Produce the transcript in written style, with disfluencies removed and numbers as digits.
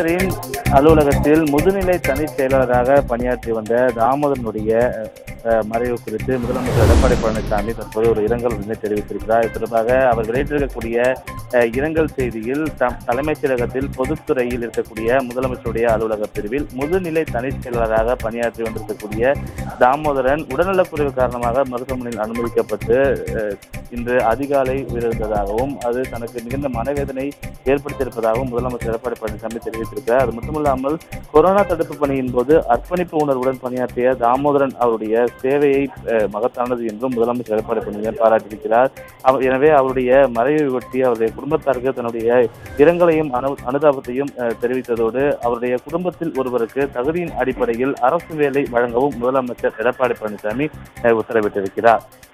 அமைச்சரின் அலுவலகத்தில் முதுநிலை தனிச் செயலாளராக பணியாற்றி வந்த தாமோதரனுடைய மறைவு குறித்து முதலமைச்சர் எடப்பாடி பழனிசாமி தற்போது ஒரு இரங்கல் தெரிவித்திருக்கிறார். இது தொடர்பாக அவர் வெளியிட்டிருக்கக்கூடிய இரங்கல் செய்தியில் தலைமைச் செயலகத்தில் பொதுத்துறையில் இருக்கக்கூடிய முதலமைச்சருடைய அலுவலக பிரிவில் முதுநிலை தனிச் செயலாளராக பணியாற்றி வந்திருக்கக்கூடிய தாமோதரன் உடல்நலக்குறைவு காரணமாக மருத்துவமனையில் அனுமதிக்கப்பட்டு இன்று அதிகாலை உயிரிழந்ததாகவும் அது தனக்கு மிகுந்த மனவேதனை ஏற்படுத்தியிருப்பதாகவும் முதலமைச்சர் எடப்பாடி பழனிசாமி தெரிவித்திருக்கிறார். அது மட்டுமல்லாமல் கொரோனா தடுப்பு பணியின் போது அர்ப்பணிப்பு உணர்வுடன் பணியாற்றிய தாமோதரன் அவருடைய சேவையை மகத்தானது என்றும் முதலமைச்சர் எடப்பாடி பழனிசாமி பாராட்டியிருக்கிறார். எனவே அவருடைய மறைவை ஒட்டி அவருடைய குடும்பத்தாருக்கு தன்னுடைய இரங்கலையும் அனுதாபத்தையும் தெரிவித்ததோடு அவருடைய குடும்பத்தில் ஒருவருக்கு தகுதியின் அடிப்படையில் அரசு வேலை வழங்கவும் முதலமைச்சர் எடப்பாடி பழனிசாமி உத்தரவிட்டிருக்கிறார்.